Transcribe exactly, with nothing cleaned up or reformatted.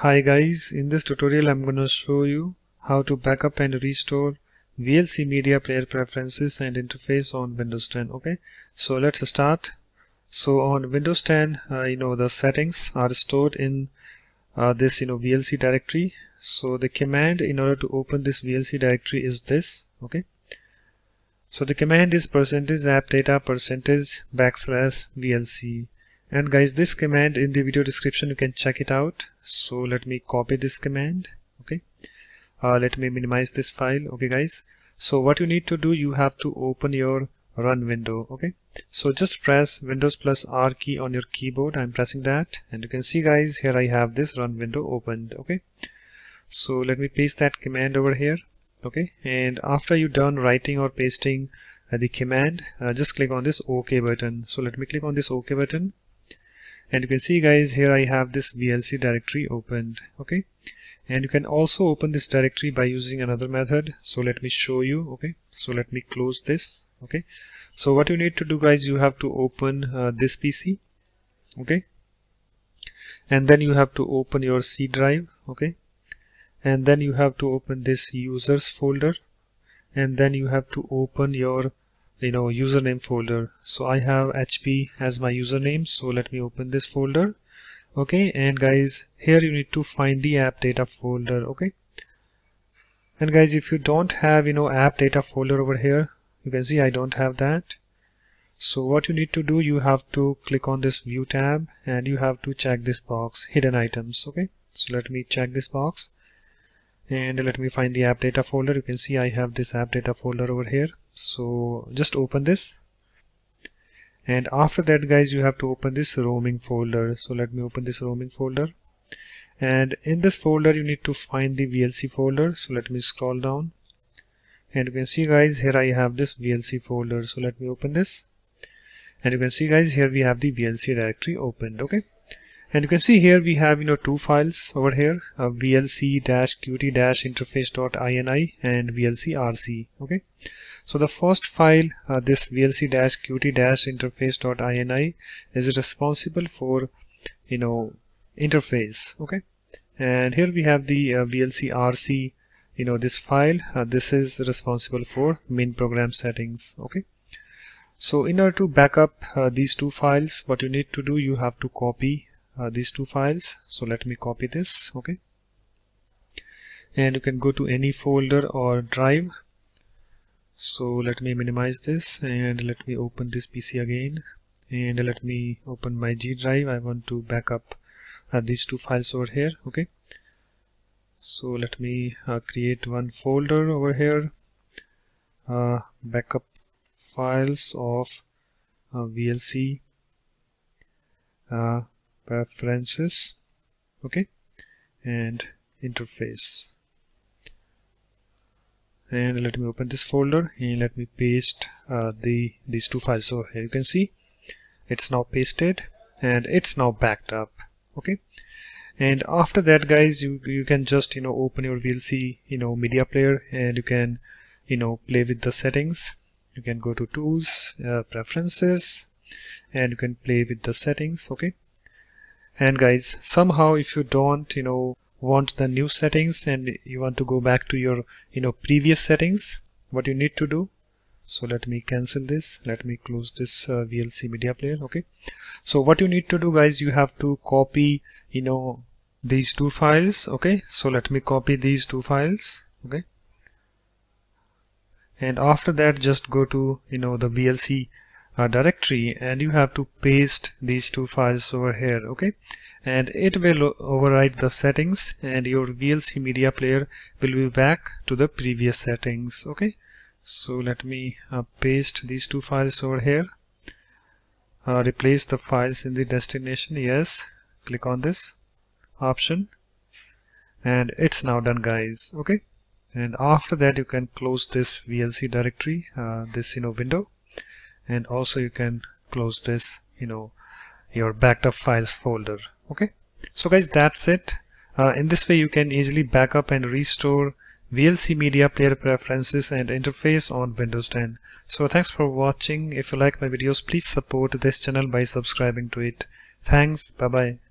Hi guys, in this tutorial I'm going to show you how to backup and restore V L C media player preferences and interface on Windows ten. Okay, so let's start. So on Windows ten, uh, you know, the settings are stored in uh, this, you know, V L C directory. So the command in order to open this V L C directory is this. Okay, so the command is percentage appdata percentage backslash V L C. And guys, this command in the video description, you can check it out. So let me copy this command. Okay, uh, let me minimize this file. Okay guys, so what you need to do, you have to open your run window. Okay, so just press Windows plus R key on your keyboard. I'm pressing that, and you can see guys, here I have this run window opened. Okay, so let me paste that command over here. Okay, and after you're done writing or pasting uh, the command, uh, just click on this OK button. So let me click on this OK button. And you can see guys, here I have this V L C directory opened. Okay, and you can also open this directory by using another method. So let me show you. Okay, so let me close this. Okay, so what you need to do guys, you have to open uh, this P C. Okay, and then you have to open your C drive. Okay, and then you have to open this users folder, and then you have to open your you know username folder. So I have H P as my username, so let me open this folder. Okay, and guys, here you need to find the appdata folder. Okay, and guys, if you don't have you know appdata folder over here, you can see I don't have that. So what you need to do, you have to click on this view tab and you have to check this box, hidden items. Okay, so let me check this box and let me find the appdata folder. You can see I have this appdata folder over here. So just open this, and after that guys, you have to open this roaming folder. So let me open this roaming folder, and in this folder you need to find the V L C folder. So let me scroll down, and you can see guys, here I have this V L C folder. So let me open this, and you can see guys, here we have the V L C directory opened. Okay, and you can see here we have you know two files over here, uh, V L C dash Q T dash interface dot I N I and V L C R C. Okay, so the first file, uh, this V L C dash Q T dash interface dot I N I, is responsible for you know interface. Okay, and here we have the uh, V L C R C, you know this file, uh, this is responsible for main program settings. Okay, so in order to backup uh, these two files, what you need to do, you have to copy Uh, these two files. So let me copy this. Okay, and you can go to any folder or drive. So let me minimize this and let me open this P C again, and let me open my G drive. I want to back up uh, these two files over here. Okay, so let me uh, create one folder over here, uh, backup files of uh, V L C uh, preferences. Okay, and interface, and let me open this folder and let me paste uh, the these two files over here. You can see it's now pasted and it's now backed up. Okay, and after that guys, you you can just you know open your V L C you know media player, and you can you know play with the settings. You can go to tools, uh, preferences, and you can play with the settings. Okay, and guys, somehow if you don't you know want the new settings and you want to go back to your you know previous settings, what you need to do, so let me cancel this, let me close this uh, V L C media player. Okay, so what you need to do guys, you have to copy you know these two files. Okay, so let me copy these two files. Okay, and after that just go to you know the V L C Uh, directory, and you have to paste these two files over here. Okay, and it will override the settings, and your V L C media player will be back to the previous settings. Okay, so let me uh, paste these two files over here, uh, replace the files in the destination. Yes, click on this option, and it's now done guys. Okay, and after that you can close this V L C directory, uh, this you know window, and also you can close this you know your backed up files folder. Okay, so guys, that's it. Uh, in this way you can easily back up and restore V L C media player preferences and interface on Windows ten. So thanks for watching. If you like my videos, please support this channel by subscribing to it. Thanks, bye bye.